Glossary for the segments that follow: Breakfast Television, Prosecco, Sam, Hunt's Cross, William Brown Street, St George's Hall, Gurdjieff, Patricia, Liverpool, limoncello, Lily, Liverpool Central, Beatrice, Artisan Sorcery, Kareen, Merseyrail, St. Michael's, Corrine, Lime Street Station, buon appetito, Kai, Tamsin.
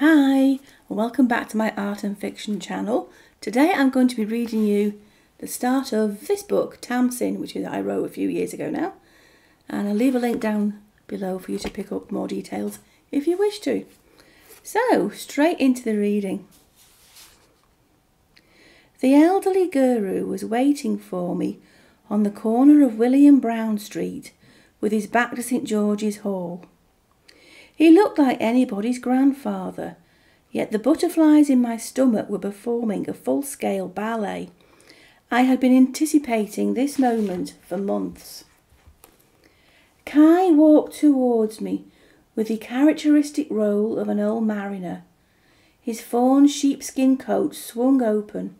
Hi, welcome back to my art and fiction channel. Today I'm going to be reading you the start of this book, Tamsin, which I wrote a few years ago now. And I'll leave a link down below for you to pick up more details if you wish to. So, straight into the reading. The elderly guru was waiting for me on the corner of William Brown Street with his back to St George's Hall. He looked like anybody's grandfather, yet the butterflies in my stomach were performing a full-scale ballet. I had been anticipating this moment for months. Kai walked towards me with the characteristic roll of an old mariner. His fawn sheepskin coat swung open.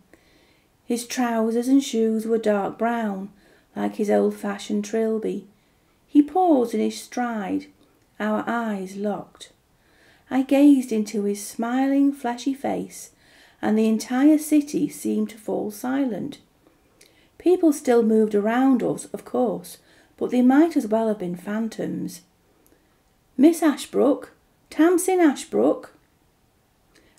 His trousers and shoes were dark brown, like his old-fashioned trilby. He paused in his stride. Our eyes locked. I gazed into his smiling, fleshy face, and the entire city seemed to fall silent. People still moved around us, of course, but they might as well have been phantoms. Miss Ashbrook, Tamsin Ashbrook.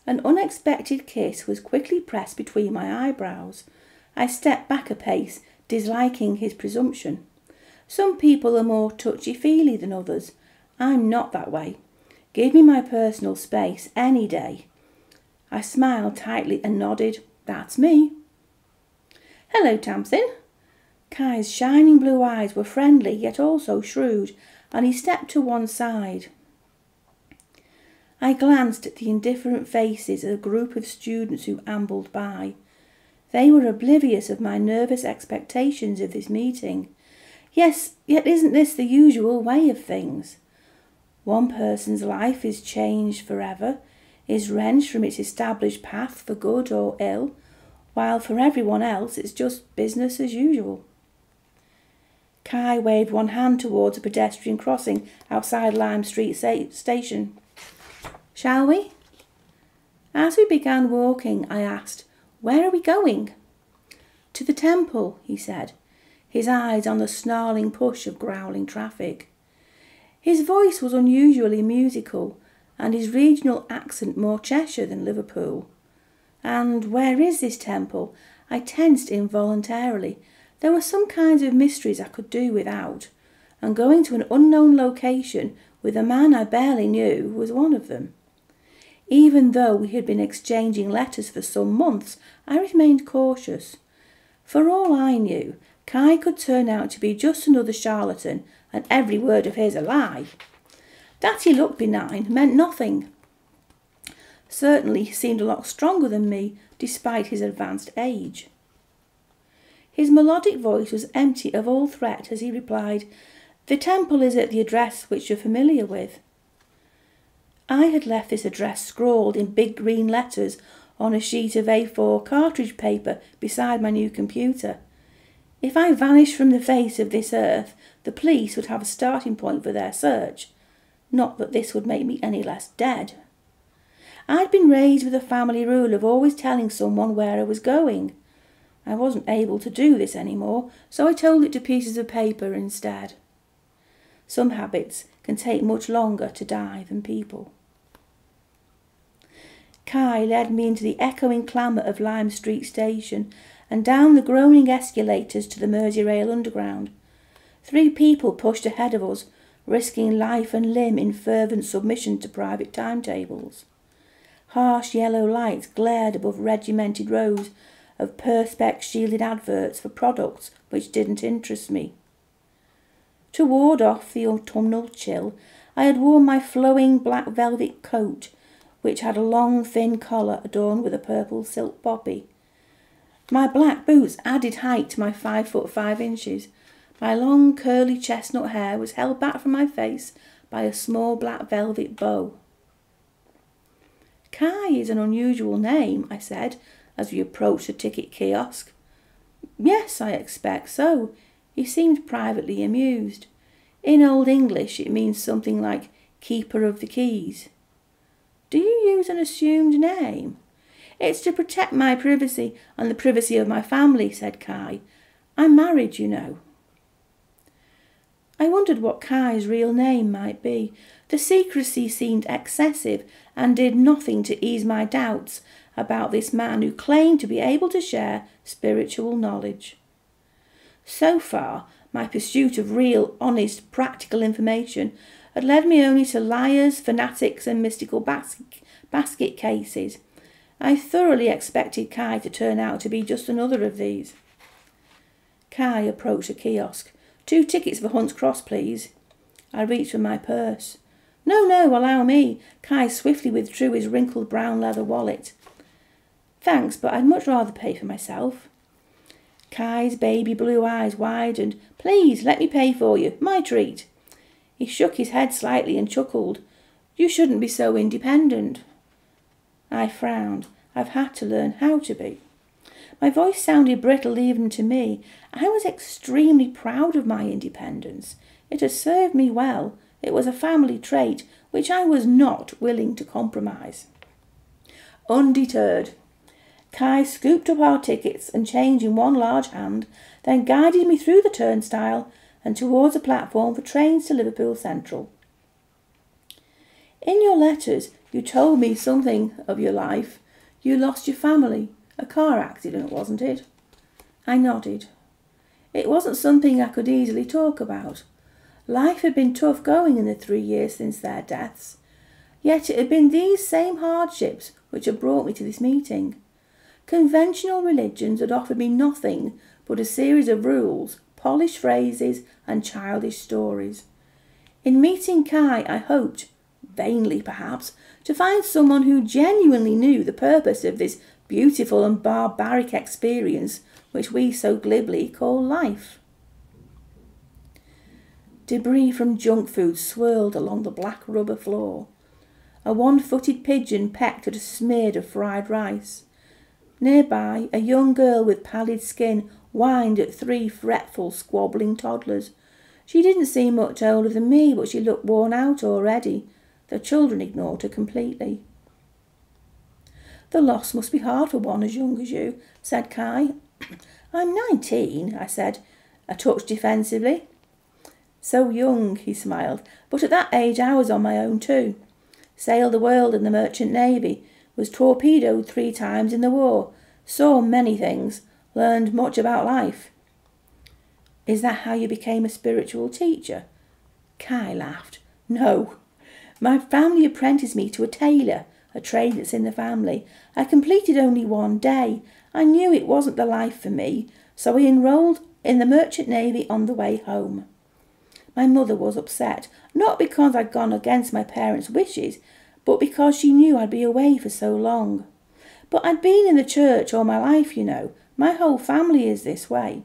An unexpected kiss was quickly pressed between my eyebrows. I stepped back a pace, disliking his presumption. Some people are more touchy-feely than others. I'm not that way. Give me my personal space any day. I smiled tightly and nodded. That's me. Hello, Tamsin. Kai's shining blue eyes were friendly yet also shrewd, and he stepped to one side. I glanced at the indifferent faces of a group of students who ambled by. They were oblivious of my nervous expectations of this meeting. Yes, yet isn't this the usual way of things? One person's life is changed forever, is wrenched from its established path for good or ill, while for everyone else it's just business as usual. Kai waved one hand towards a pedestrian crossing outside Lime Street Station. Shall we? As we began walking, I asked, "Where are we going?" To the temple, he said, his eyes on the snarling push of growling traffic. His voice was unusually musical, and his regional accent more Cheshire than Liverpool. And where is this temple? I tensed involuntarily. There were some kinds of mysteries I could do without, and going to an unknown location with a man I barely knew was one of them. Even though we had been exchanging letters for some months, I remained cautious. For all I knew, Kai could turn out to be just another charlatan, and every word of his a lie. That he looked benign meant nothing. Certainly he seemed a lot stronger than me, despite his advanced age. His melodic voice was empty of all threat as he replied, "The temple is at the address which you're familiar with." I had left this address scrawled in big green letters on a sheet of A4 cartridge paper beside my new computer. If I vanished from the face of this earth, the police would have a starting point for their search. Not that this would make me any less dead. I'd been raised with a family rule of always telling someone where I was going. I wasn't able to do this anymore, so I told it to pieces of paper instead. Some habits can take much longer to die than people. Kai led me into the echoing clamour of Lime Street Station and down the groaning escalators to the Merseyrail underground. Three people pushed ahead of us, risking life and limb in fervent submission to private timetables. Harsh yellow lights glared above regimented rows of perspex-shielded adverts for products which didn't interest me. To ward off the autumnal chill, I had worn my flowing black velvet coat, which had a long thin collar adorned with a purple silk poppy. My black boots added height to my 5 foot 5 inches. My long curly chestnut hair was held back from my face by a small black velvet bow. "Kai is an unusual name," I said, as we approached the ticket kiosk. "Yes, I expect so." He seemed privately amused. "In Old English it means something like keeper of the keys." "Do you use an assumed name?" "It's to protect my privacy and the privacy of my family," said Kai. "I'm married, you know." I wondered what Kai's real name might be, The secrecy seemed excessive and did nothing to ease my doubts about this man who claimed to be able to share spiritual knowledge. So far, my pursuit of real, honest, practical information had led me only to liars, fanatics and mystical basket cases. I thoroughly expected Kai to turn out to be just another of these. Kai approached a kiosk. "Two tickets for Hunt's Cross, please." I reached for my purse. "No, no, allow me." Kai swiftly withdrew his wrinkled brown leather wallet. "Thanks, but I'd much rather pay for myself." Kai's baby blue eyes widened. "Please, let me pay for you. My treat." He shook his head slightly and chuckled. "You shouldn't be so independent." I frowned. I've had to learn how to be. My voice sounded brittle even to me. I was extremely proud of my independence. It had served me well. It was a family trait which I was not willing to compromise. Undeterred, Kai scooped up our tickets and change in one large hand, then guided me through the turnstile and towards a platform for trains to Liverpool Central. "In your letters, you told me something of your life. You lost your family. A car accident, wasn't it?" I nodded. It wasn't something I could easily talk about. Life had been tough going in the 3 years since their deaths. Yet it had been these same hardships which had brought me to this meeting. Conventional religions had offered me nothing but a series of rules, polished phrases and childish stories. In meeting Kai, I hoped, vainly perhaps, to find someone who genuinely knew the purpose of this beautiful and barbaric experience which we so glibly call life. Debris from junk food swirled along the black rubber floor. A one-footed pigeon pecked at a smear of fried rice. Nearby, a young girl with pallid skin whined at three fretful, squabbling toddlers. She didn't seem much older than me, but she looked worn out already. The children ignored her completely. "The loss must be hard for one as young as you," said Kai. "I'm 19, I said, a touch defensively. "So young," he smiled, "but at that age I was on my own too. Sailed the world in the merchant navy, was torpedoed 3 times in the war, saw many things, learned much about life." "Is that how you became a spiritual teacher?" Kai laughed. "No. My family apprenticed me to a tailor, a trade that's in the family. I completed only 1 day. I knew it wasn't the life for me, so I enrolled in the merchant navy on the way home. My mother was upset, not because I'd gone against my parents' wishes, but because she knew I'd be away for so long. But I'd been in the church all my life, you know. My whole family is this way.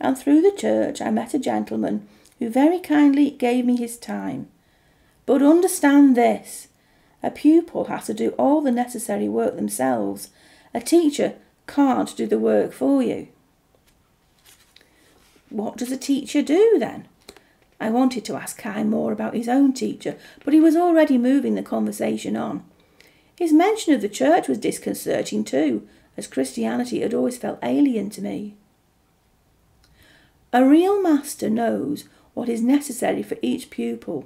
And through the church I met a gentleman who very kindly gave me his time. But understand this, a pupil has to do all the necessary work themselves. A teacher can't do the work for you." "What does a teacher do then?" I wanted to ask Kai more about his own teacher, but he was already moving the conversation on. His mention of the church was disconcerting too, as Christianity had always felt alien to me. "A real master knows what is necessary for each pupil,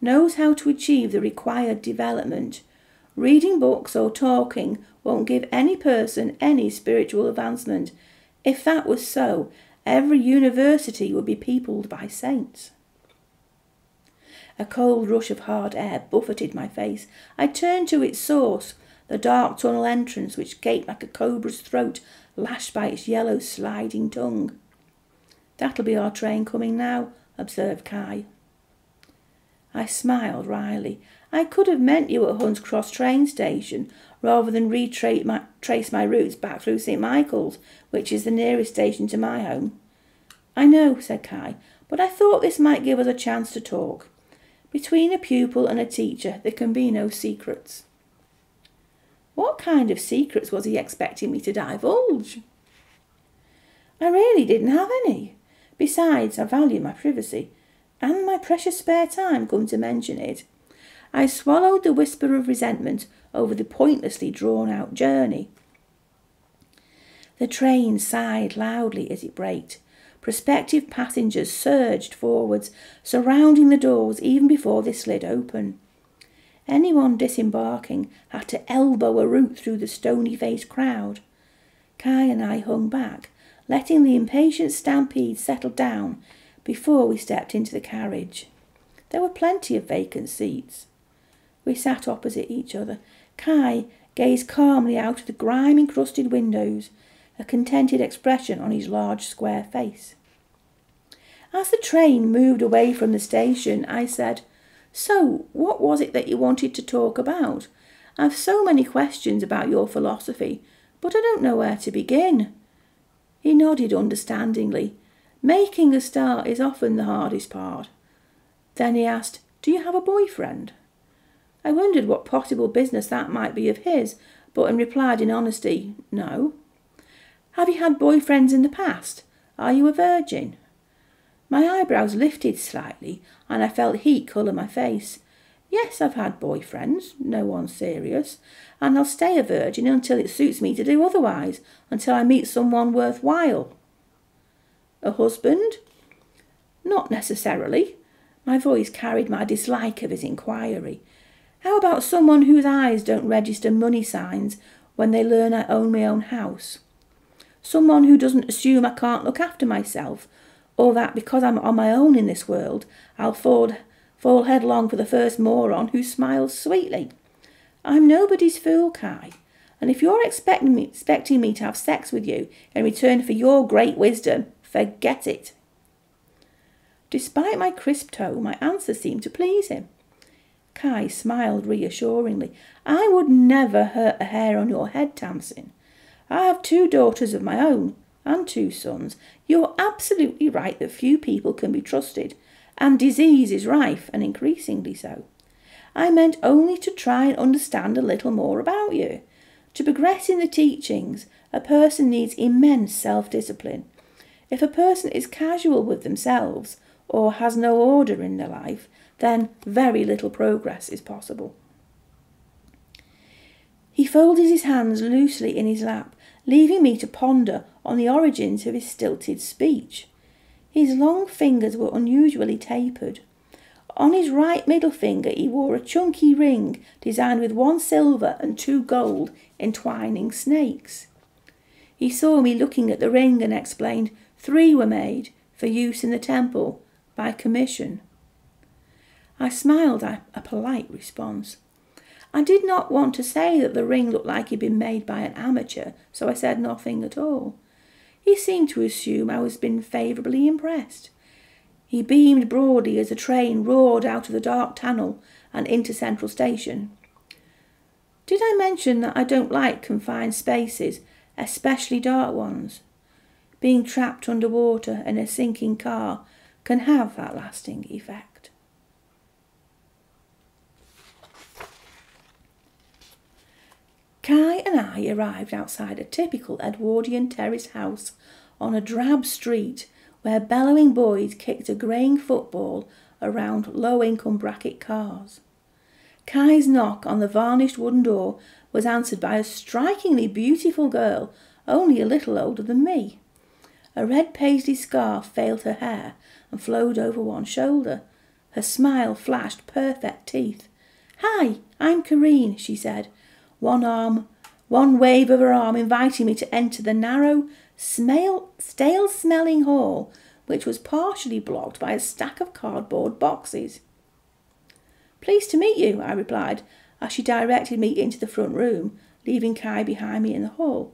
knows how to achieve the required development. Reading books or talking won't give any person any spiritual advancement. If that was so, every university would be peopled by saints." A cold rush of hard air buffeted my face. I turned to its source, the dark tunnel entrance which gaped like a cobra's throat, lashed by its yellow sliding tongue. "That'll be our train coming now," observed Kai. I smiled wryly. "I could have met you at Hunt's Cross train station, rather than retrace my routes back through St Michael's, which is the nearest station to my home." "I know," said Kai, "but I thought this might give us a chance to talk. Between a pupil and a teacher there can be no secrets." What kind of secrets was he expecting me to divulge? I really didn't have any. Besides, I value my privacy, and my precious spare time, come to mention it. I swallowed the whisper of resentment over the pointlessly drawn-out journey. The train sighed loudly as it braked, Prospective passengers surged forwards, surrounding the doors even before they slid open. Anyone disembarking had to elbow a route through the stony-faced crowd. Kai and I hung back, letting the impatient stampede settle down before we stepped into the carriage. There were plenty of vacant seats. We sat opposite each other. Kai gazed calmly out of the grime-encrusted windows, a contented expression on his large square face. As the train moved away from the station, I said, "So, what was it that you wanted to talk about? I've so many questions about your philosophy, but I don't know where to begin." He nodded understandingly. "Making a start is often the hardest part." Then he asked, "Do you have a boyfriend?" I wondered what possible business that might be of his, but replied in honesty, "No." "Have you had boyfriends in the past? Are you a virgin?" My eyebrows lifted slightly, and I felt heat colour my face. "Yes, I've had boyfriends, no one serious, and I'll stay a virgin until it suits me to do otherwise, until I meet someone worthwhile." "A husband?" "Not necessarily." My voice carried my dislike of his inquiry. "How about someone whose eyes don't register money signs when they learn I own my own house? Someone who doesn't assume I can't look after myself, or that because I'm on my own in this world, I'll fall headlong for the first moron who smiles sweetly. I'm nobody's fool, Kai, and if you're expecting me to have sex with you in return for your great wisdom, forget it." Despite my crisp tone, my answer seemed to please him. Kai smiled reassuringly. "I would never hurt a hair on your head, Tamsin. I have 2 daughters of my own and 2 sons. You're absolutely right that few people can be trusted, and disease is rife, and increasingly so. I meant only to try and understand a little more about you. To progress in the teachings, a person needs immense self-discipline. If a person is casual with themselves or has no order in their life, then very little progress is possible." He folded his hands loosely in his lap, leaving me to ponder on the origins of his stilted speech. His long fingers were unusually tapered. On his right middle finger he wore a chunky ring designed with 1 silver and 2 gold entwining snakes. He saw me looking at the ring and explained, "3 were made for use in the temple by commission." I smiled at a polite response. I did not want to say that the ring looked like he'd been made by an amateur, so I said nothing at all. He seemed to assume I was been favourably impressed. He beamed broadly as the train roared out of the dark tunnel and into Central Station. "Did I mention that I don't like confined spaces, especially dark ones? Being trapped underwater in a sinking car can have that lasting effect." Kai and I arrived outside a typical Edwardian terrace house on a drab street where bellowing boys kicked a greying football around low-income bracket cars. Kai's knock on the varnished wooden door was answered by a strikingly beautiful girl, only a little older than me. A red paisley scarf veiled her hair and flowed over one shoulder. Her smile flashed perfect teeth. "Hi, I'm Kareen," she said, one wave of her arm inviting me to enter the narrow, stale-smelling hall, which was partially blocked by a stack of cardboard boxes. "Pleased to meet you," I replied, as she directed me into the front room, leaving Kai behind me in the hall.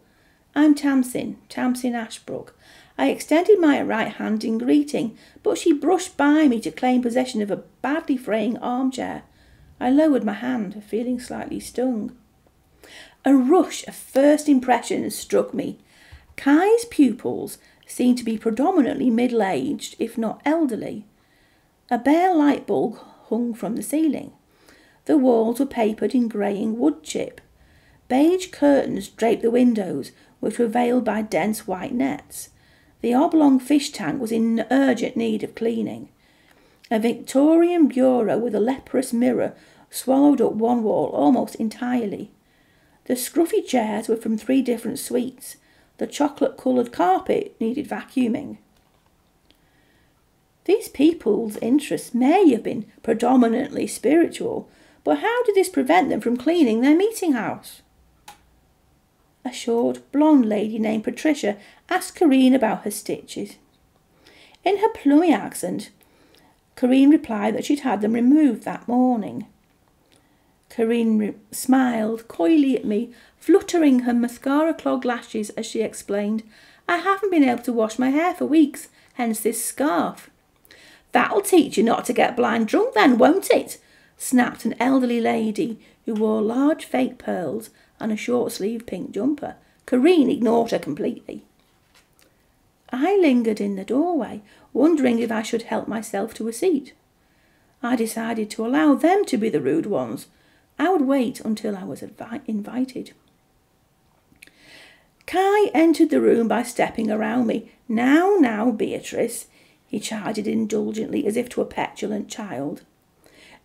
"I'm Tamsin, Tamsin Ashbrook." I extended my right hand in greeting, but she brushed by me to claim possession of a badly fraying armchair. I lowered my hand, feeling slightly stung. A rush of first impressions struck me. Kai's pupils seemed to be predominantly middle-aged, if not elderly. A bare light bulb hung from the ceiling. The walls were papered in greying wood chip. Beige curtains draped the windows, which were veiled by dense white nets. The oblong fish tank was in urgent need of cleaning. A Victorian bureau with a leprous mirror swallowed up one wall almost entirely. The scruffy chairs were from 3 different suites. The chocolate-coloured carpet needed vacuuming. These people's interests may have been predominantly spiritual, but how did this prevent them from cleaning their meeting house? A short, blonde lady named Patricia asked Corrine about her stitches. In her plummy accent, Corrine replied that she'd had them removed that morning. Corrine smiled coyly at me, fluttering her mascara-clogged lashes as she explained, "I haven't been able to wash my hair for weeks, hence this scarf." "That'll teach you not to get blind drunk then, won't it?" snapped an elderly lady who wore large fake pearls and a short-sleeved pink jumper. Corrine ignored her completely. I lingered in the doorway, wondering if I should help myself to a seat. I decided to allow them to be the rude ones. I would wait until I was invited. Kai entered the room by stepping around me. "Now, now, Beatrice," he chided indulgently as if to a petulant child.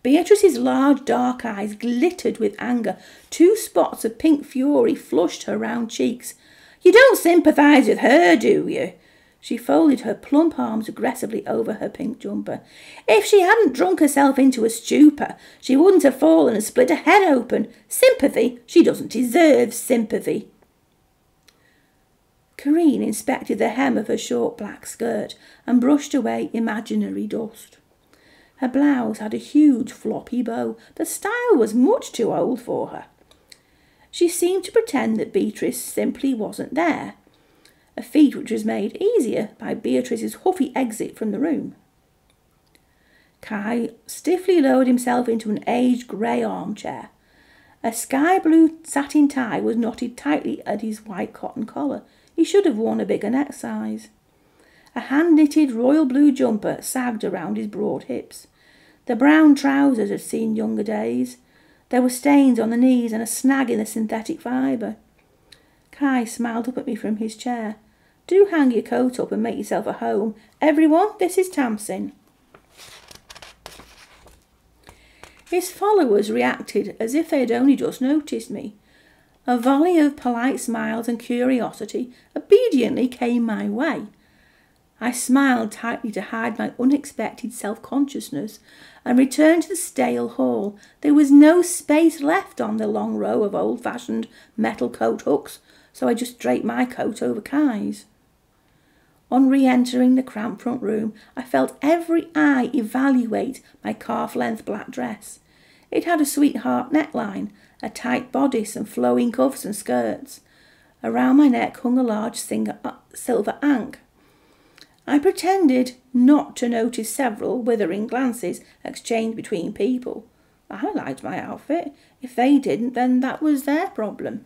Beatrice's large dark eyes glittered with anger. Two spots of pink fury flushed her round cheeks. "You don't sympathise with her, do you?" She folded her plump arms aggressively over her pink jumper. "If she hadn't drunk herself into a stupor, she wouldn't have fallen and split her head open. Sympathy? She doesn't deserve sympathy." Kareen inspected the hem of her short black skirt and brushed away imaginary dust. Her blouse had a huge floppy bow. The style was much too old for her. She seemed to pretend that Beatrice simply wasn't there, a feat which was made easier by Beatrice's huffy exit from the room. Kai stiffly lowered himself into an aged grey armchair. A sky-blue satin tie was knotted tightly at his white cotton collar. He should have worn a bigger neck size. A hand-knitted royal blue jumper sagged around his broad hips. The brown trousers had seen younger days. There were stains on the knees and a snag in the synthetic fibre. Kai smiled up at me from his chair. "Do hang your coat up and make yourself at home. Everyone, this is Tamsin." His followers reacted as if they had only just noticed me. A volley of polite smiles and curiosity obediently came my way. I smiled tightly to hide my unexpected self-consciousness and returned to the stale hall. There was no space left on the long row of old-fashioned metal coat hooks, so I just draped my coat over Kai's. On re-entering the cramped front room, I felt every eye evaluate my calf-length black dress. It had a sweetheart neckline, a tight bodice and flowing cuffs and skirts. Around my neck hung a large silver ank. I pretended not to notice several withering glances exchanged between people. I liked my outfit. If they didn't, then that was their problem.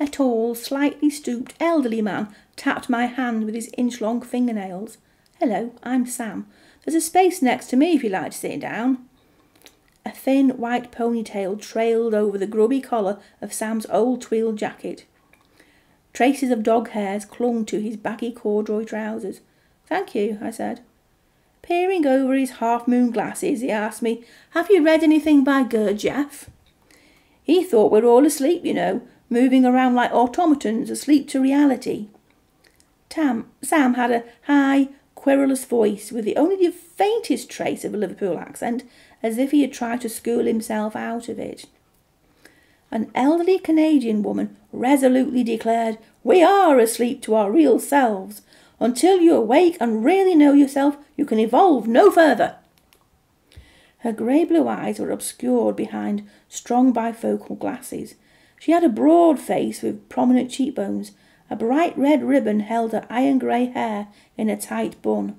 A tall, slightly stooped elderly man tapped my hand with his inch-long fingernails. "Hello, I'm Sam. There's a space next to me if you'd like to sit down." A thin white ponytail trailed over the grubby collar of Sam's old twill jacket. Traces of dog hairs clung to his baggy corduroy trousers. "Thank you," I said. Peering over his half-moon glasses, he asked me, "Have you read anything by Gurdjieff? He thought we're all asleep, you know, moving around like automatons, asleep to reality." Sam had a high, querulous voice with the only faintest trace of a Liverpool accent, as if he had tried to school himself out of it. An elderly Canadian woman resolutely declared, "We are asleep to our real selves. Until you awake and really know yourself, you can evolve no further." Her grey blue eyes were obscured behind strong bifocal glasses. She had a broad face with prominent cheekbones. A bright red ribbon held her iron grey hair in a tight bun.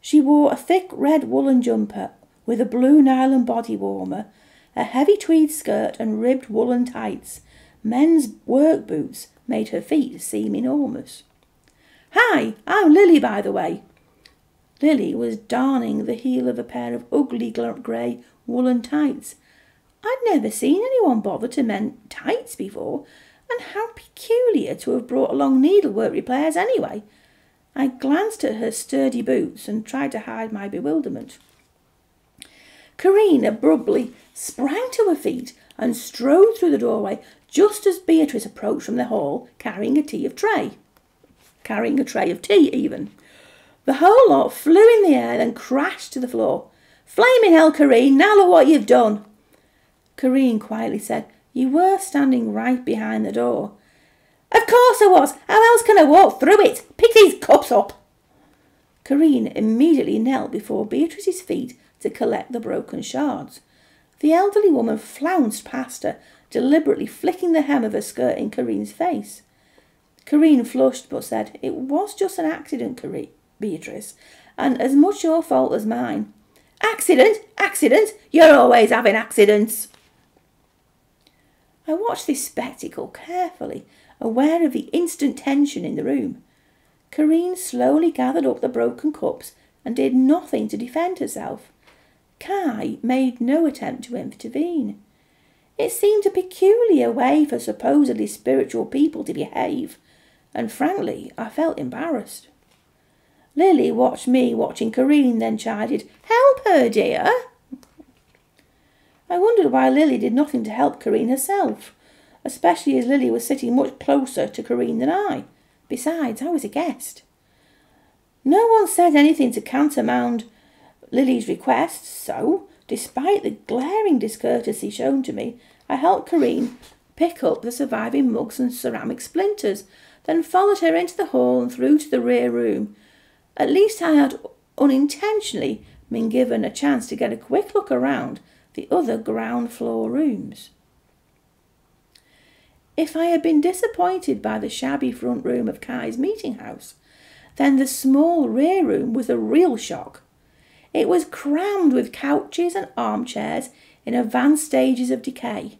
She wore a thick red woollen jumper with a blue nylon body warmer, a heavy tweed skirt and ribbed woollen tights. Men's work boots made her feet seem enormous. "Hi, I'm Lily, by the way." Lily was darning the heel of a pair of ugly grey woollen tights. I'd never seen anyone bother to mend tights before, and how peculiar to have brought along needlework repairs anyway. I glanced at her sturdy boots and tried to hide my bewilderment. Corrine abruptly sprang to her feet and strode through the doorway just as Beatrice approached from the hall, carrying a tray of tea, even. The whole lot flew in the air, then crashed to the floor. "Flaming hell, Kareen, now look what you've done." Kareen quietly said, "You were standing right behind the door." "Of course I was. How else can I walk through it? Pick these cups up." Kareen immediately knelt before Beatrice's feet to collect the broken shards. The elderly woman flounced past her, deliberately flicking the hem of her skirt in Kareen's face. Kareen flushed but said, "It was just an accident, Beatrice, and as much your fault as mine." "Accident? Accident? You're always having accidents." I watched this spectacle carefully, aware of the instant tension in the room. Kareen slowly gathered up the broken cups and did nothing to defend herself. Kai made no attempt to intervene. It seemed a peculiar way for supposedly spiritual people to behave, and frankly, I felt embarrassed. Lily watched me watching Kareen, then chided, "Help her, dear." I wondered why Lily did nothing to help Kareen herself, especially as Lily was sitting much closer to Kareen than I. Besides, I was a guest. No one said anything to countermand Lily's request, so, despite the glaring discourtesy shown to me, I helped Kareen pick up the surviving mugs and ceramic splinters, then followed her into the hall and through to the rear room. At least I had unintentionally been given a chance to get a quick look around the other ground floor rooms. If I had been disappointed by the shabby front room of Kai's meeting house, then the small rear room was a real shock. It was crammed with couches and armchairs in advanced stages of decay.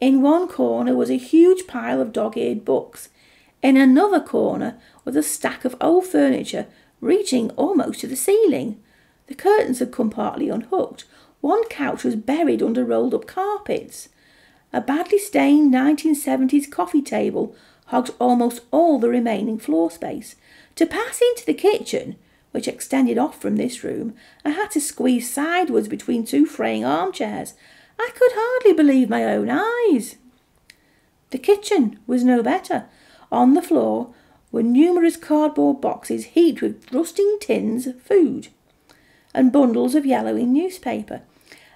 In one corner was a huge pile of dog-eared books. In another corner was a stack of old furniture reaching almost to the ceiling. The curtains had come partly unhooked. One couch was buried under rolled-up carpets. A badly stained 1970s coffee table hogged almost all the remaining floor space. To pass into the kitchen, which extended off from this room, I had to squeeze sideways between two fraying armchairs. I could hardly believe my own eyes. The kitchen was no better. On the floor were numerous cardboard boxes heaped with rusting tins of food and bundles of yellowing newspaper.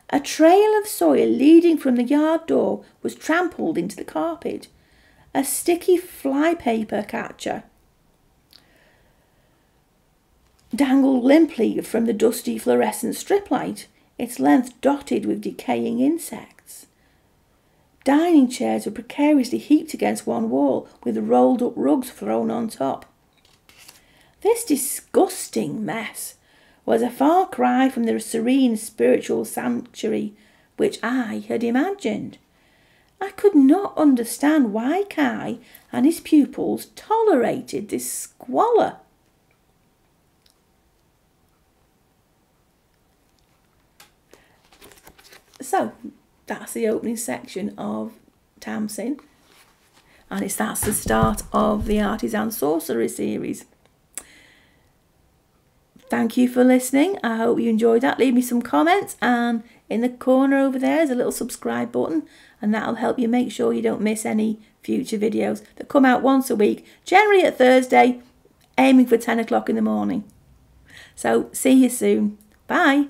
A trail of soil leading from the yard door was trampled into the carpet. A sticky flypaper catcher dangled limply from the dusty fluorescent strip light, its length dotted with decaying insects. Dining chairs were precariously heaped against one wall, with rolled-up rugs thrown on top. This disgusting mess was a far cry from the serene spiritual sanctuary which I had imagined. I could not understand why Kai and his pupils tolerated this squalor. So, that's the opening section of Tamsin, and that's the start of the Artisan Sorcery series. Thank you for listening. I hope you enjoyed that. Leave me some comments, and in the corner over there is a little subscribe button, and that'll help you make sure you don't miss any future videos that come out once a week, generally at Thursday, aiming for 10 o'clock in the morning. So, see you soon. Bye.